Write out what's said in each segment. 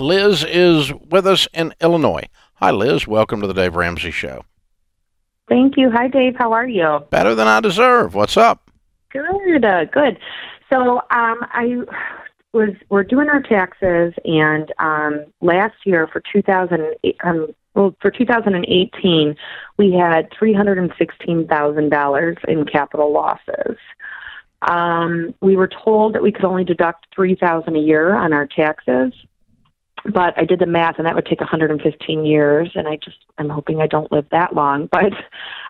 Liz is with us in Illinois. Hi, Liz. Welcome to the Dave Ramsey Show. Thank you. Hi, Dave. How are you? Better than I deserve. What's up? Good. Good. So we're doing our taxes, and last year for 2018, we had $316,000 in capital losses. We were told that we could only deduct $3,000 a year on our taxes, but I did the math, and that would take 115 years, and I'm hoping I don't live that long. But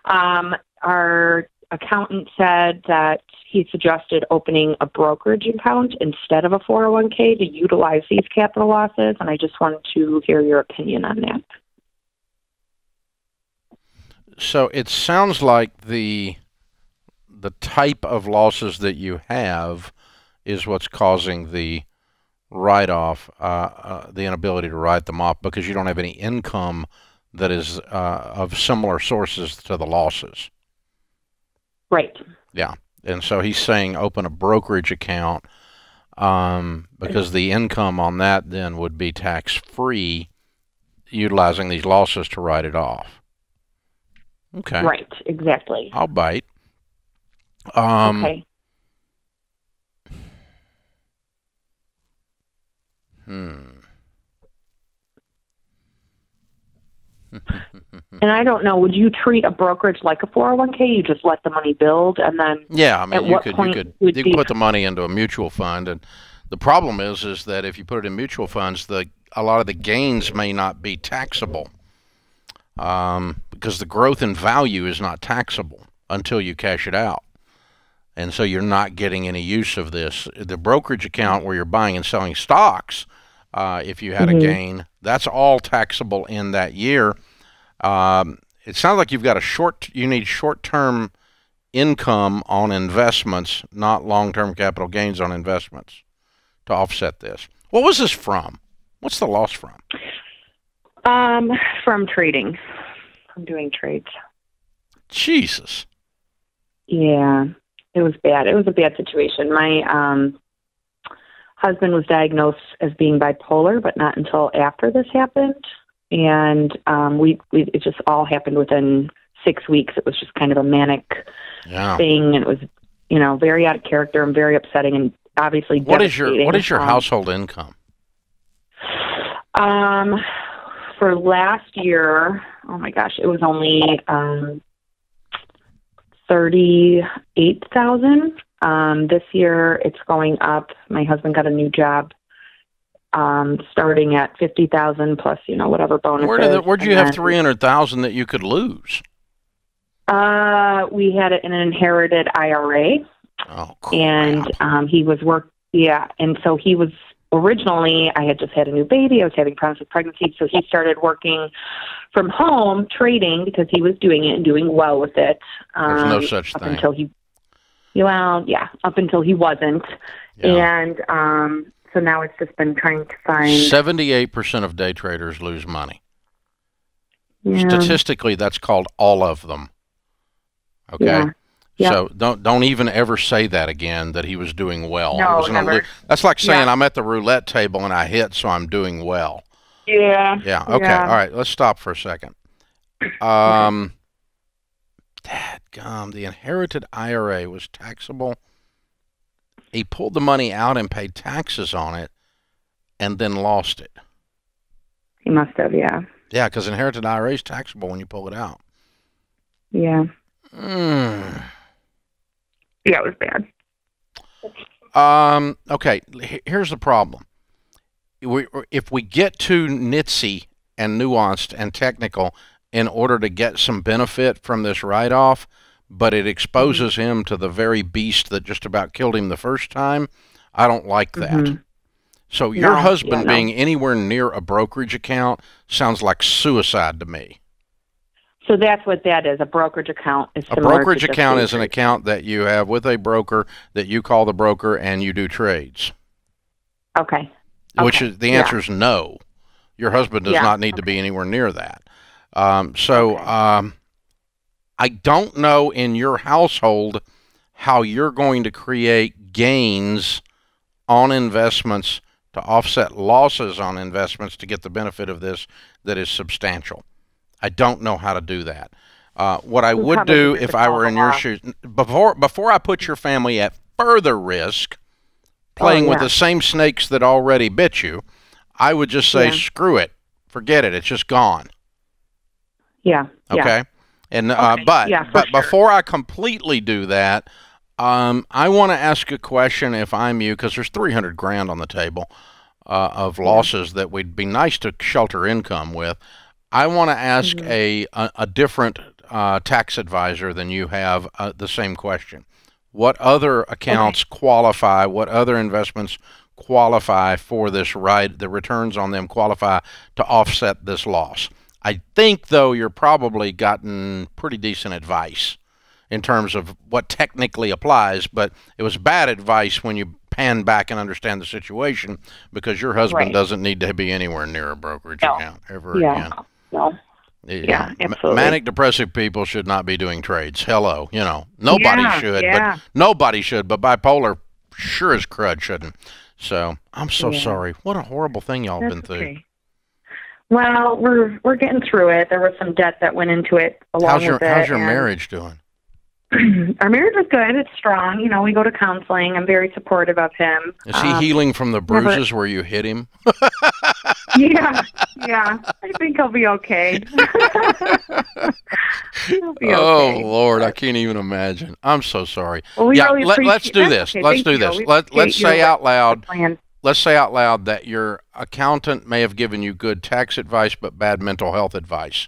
our accountant said that he suggested opening a brokerage account instead of a 401k to utilize these capital losses, and I just wanted to hear your opinion on that. So it sounds like the type of losses that you have is what's causing the write-off, the inability to write them off, because you don't have any income that is of similar sources to the losses. Right. Yeah. And so he's saying open a brokerage account because the income on that then would be tax-free, utilizing these losses to write it off. Okay. Right. Exactly. I'll bite. Okay. And I don't know, would you treat a brokerage like a 401k? You just let the money build and then... Yeah, I mean, you could put the money into a mutual fund. And the problem is that if you put it in mutual funds, a lot of the gains may not be taxable because the growth in value is not taxable until you cash it out. And so you're not getting any use of this. The brokerage account where you're buying and selling stocks, if you had a gain, that's all taxable in that year. It sounds like you've got you need short-term income on investments, not long-term capital gains on investments to offset this. What was this from? What's the loss from? From trading. I'm doing trades. Jesus. Yeah, it was bad. It was a bad situation. My husband was diagnosed as being bipolar, but not until after this happened. And it just all happened within 6 weeks. It was just kind of a manic thing, and it was, you know, very out of character and very upsetting, and obviously devastating. What is your household income? For last year, oh my gosh, it was only $38,000. This year, it's going up. My husband got a new job. Starting at 50,000 plus, you know, whatever bonus. Where'd you have 300,000 that you could lose? We had an inherited IRA. Oh, crap. And so he was originally. I had just had a new baby. I was having problems with pregnancy, so he started working from home trading because he was doing it and doing well with it. There's no such thing up until he wasn't, and so now it's just been trying to find... 78% of day traders lose money. Yeah. Statistically, that's called all of them. Okay? Yeah. Yep. So don't even ever say that again, that he was doing well. No, never. That's like saying, I'm at the roulette table and I hit, so I'm doing well. Yeah. Yeah, okay. Yeah. All right, let's stop for a second. Dadgum, the inherited IRA was taxable... He pulled the money out and paid taxes on it and then lost it. He must have, yeah. Yeah, because inherited IRA is taxable when you pull it out. Yeah. Yeah, it was bad. Okay, here's the problem. If we get too nitsy and nuanced and technical in order to get some benefit from this write-off, but it exposes him to the very beast that just about killed him the first time. I don't like that. So your husband being anywhere near a brokerage account sounds like suicide to me. So that's what that is, a brokerage account. A brokerage account is an account that you have with a broker that you call the broker and you do trades. Okay. Which is, the answer is no. Your husband does not need to be anywhere near that. I don't know in your household how you're going to create gains on investments to offset losses on investments to get the benefit of this that is substantial. I don't know how to do that. What I would do if I were in your shoes, before I put your family at further risk, playing with the same snakes that already bit you, I would just say, screw it, forget it, it's just gone. Yeah. Okay. And but before I completely do that, I want to ask a question. If I'm you, because there's 300 grand on the table of losses that would be nice to shelter income with. I want to ask a different tax advisor than you have the same question. What other accounts qualify? What other investments qualify for this ride? The returns on them qualify to offset this loss. I think, though, you're probably gotten pretty decent advice in terms of what technically applies, but it was bad advice when you pan back and understand the situation, because your husband doesn't need to be anywhere near a brokerage account ever again. No. Yeah, absolutely. Manic depressive people should not be doing trades. Hello, you know, nobody should. Yeah. But nobody should. But bipolar, sure as crud, shouldn't. So I'm so sorry. What a horrible thing y'all been through. Okay. Well, we're getting through it. There was some debt that went into it along with it. How's your marriage doing? Our marriage is good. It's strong. You know, we go to counseling. I'm very supportive of him. Is he healing from the bruises where you hit him? Yeah. I think he'll be okay. He'll be okay. Lord, I can't even imagine. I'm so sorry. Well, let's do this. Okay, let's do this. Let's say out loud. Let's say out loud that your accountant may have given you good tax advice, but bad mental health advice.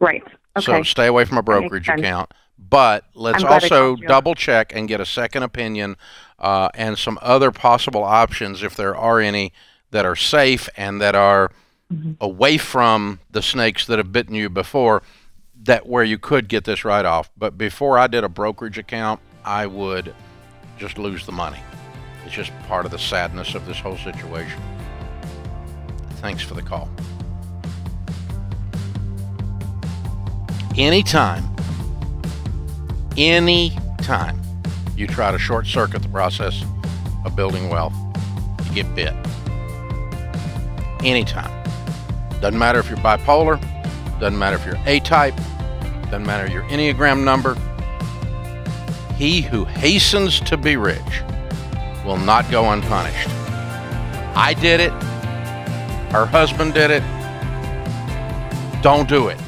Right. Okay. So stay away from a brokerage account. But let's also double check and get a second opinion and some other possible options, if there are any, that are safe and that are away from the snakes that have bitten you before, that where you could get this write-off. But before I did a brokerage account, I would just lose the money. It's just part of the sadness of this whole situation. Thanks for the call. Anytime you try to short circuit the process of building wealth, you get bit. Anytime. Doesn't matter if you're bipolar, doesn't matter if you're A-type, doesn't matter your Enneagram number. He who hastens to be rich will not go unpunished. I did it. Her husband did it. Don't do it.